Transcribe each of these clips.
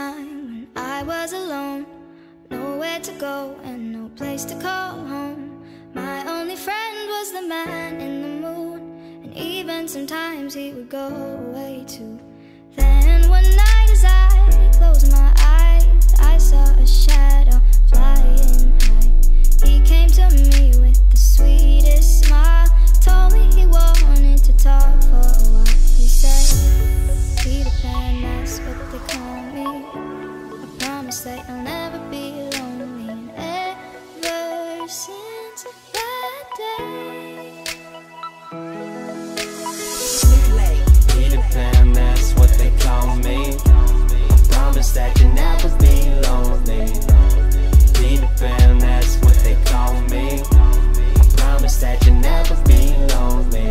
time when I was alone, nowhere to go and no place to call home. My only friend was the man in the moon, and even sometimes he would go away too. Then one night as I closed my eyes, I saw a shadow flying high. He came to me with the sweetest smile, told me he wanted to talk for a while. He said, Peter Pan, that's what they call me. I promise that I'll never be lonely. And ever since that day, Peter Pan, that's what they call me. I promise that you'll never be lonely. Peter Pan, that's what they call me. I promise that you'll never be lonely.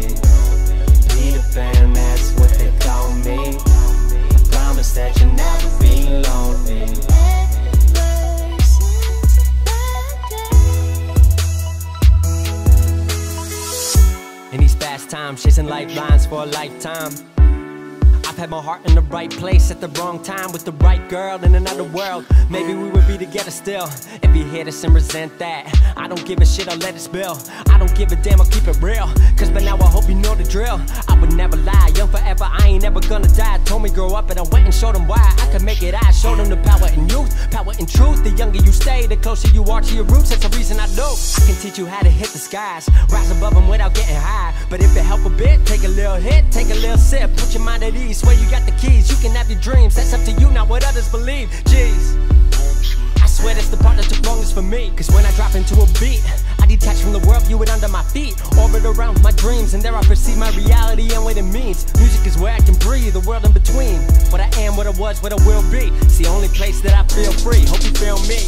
Peter Pan, that's what they call me. I promise that you'll never be lonely. Ever since that day. In these fast times, chasing lifelines for a lifetime, I've had my heart in the right place at the wrong time, with the right girl in another world. Maybe we would be together still. If you hate us and resent that, I don't give a shit, I'll let it spill. I don't give a damn, I'll keep it real, cause by now I hope you know the drill. I would never lie, young forever, I ain't ever gonna die. Told me grow up and I went and showed them why I could make it. I showed them the power in youth, power in truth. The younger you stay, the closer you are to your roots. That's the reason I do. I can teach you how to hit the skies, rise above them without getting high. But if it help a bit, take a little hit, take a little sip, put your mind at ease. Where you got the keys, you can have your dreams. That's up to you, not what others believe. Jeez, I swear that's the part that took longest for me. Cause when I drop into a beat, I detach from the world, view it under my feet. Orbit around my dreams, and there I perceive my reality and what it means. Music is where I can breathe, the world in between. What I am, what I was, what I will be. It's the only place that I feel free, hope you feel me.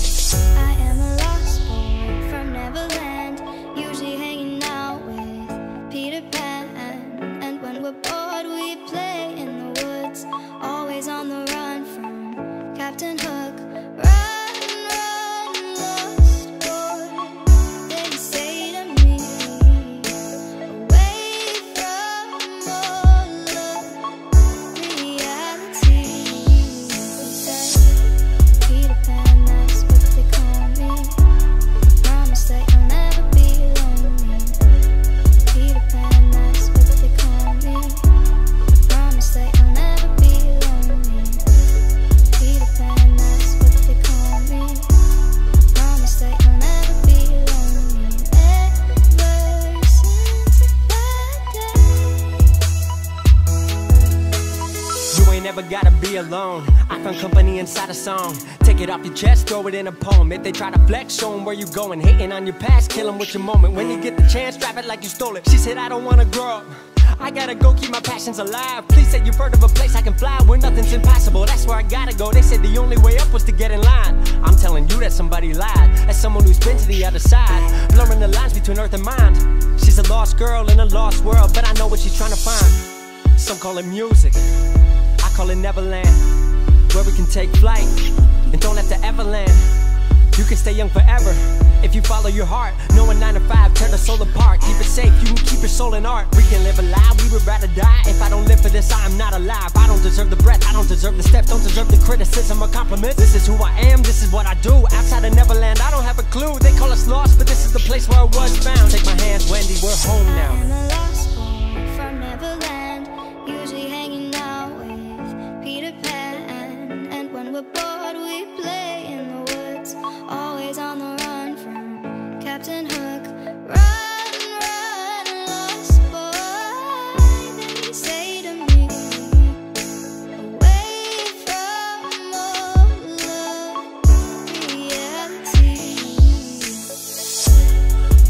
I am a lost boy from Neverland, usually hanging out with Peter Pan. And when we're bored, we play on the run from Captain Hook. Run, run, lost boy. Then you say to me, away from all of reality. You said, Peter Pan, that's what they call me. I promise that you'll never be lonely. Peter Pan, that's what they call me. I promise that you'll never be lonely. Never gotta be alone, I found company inside a song. Take it off your chest, throw it in a poem. If they try to flex, show them where you going. Hating on your past, kill them with your moment. When you get the chance, drive it like you stole it. She said, I don't wanna grow up, I gotta go keep my passions alive. Please say you've heard of a place I can fly, where nothing's impossible, that's where I gotta go. They said the only way up was to get in line. I'm telling you that somebody lied, as someone who's been to the other side, blurring the lines between earth and mind. She's a lost girl in a lost world, but I know what she's trying to find. Some call it music, call it Neverland, where we can take flight and don't have to ever land. You can stay young forever if you follow your heart. Knowing 9 to 5 tear the soul apart. Keep it safe, you can keep your soul in art. We can live a lie, we would rather die. If I don't live for this, I am not alive. I don't deserve the breath, I don't deserve the steps, don't deserve the criticism or compliments. This is who I am, this is what I do. Outside of Neverland, I don't have a clue. They call us lost, but this is the place where I was found. Take my hand, Wendy, we're home now. I am a lost boy from Neverland, usually hanging out with Peter Pan. And when we're bored, we play in the woods, always on the run from Captain Hook. Run, run, lost boy. Then you say to me, away from all of reality.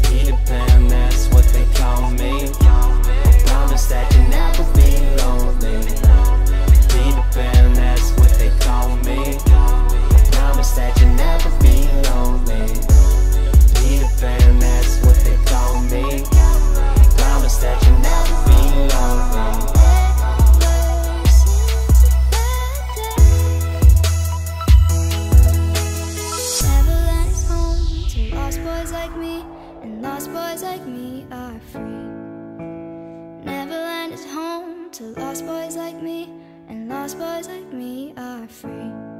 Peter Pan, that's what they call me. I promise that you'll never be lonely. And that's what they call me. I promise that you'll never be lonely. Peter Pan, that's what they call me. I promise that you'll never be lonely. Ever since that day, Neverland is home to lost boys like me, and lost boys like me are free. Neverland is home to lost boys like me, and lost boys like me are free.